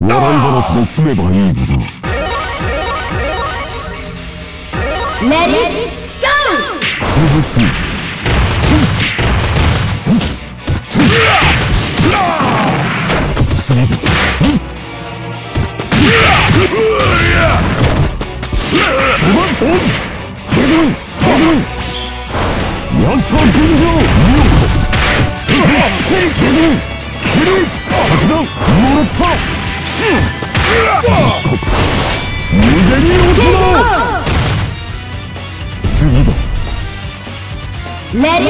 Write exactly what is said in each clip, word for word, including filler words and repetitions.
笑い話で済めばいいのだ。レディーゴー。涼しい。 Let it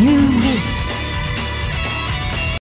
You win.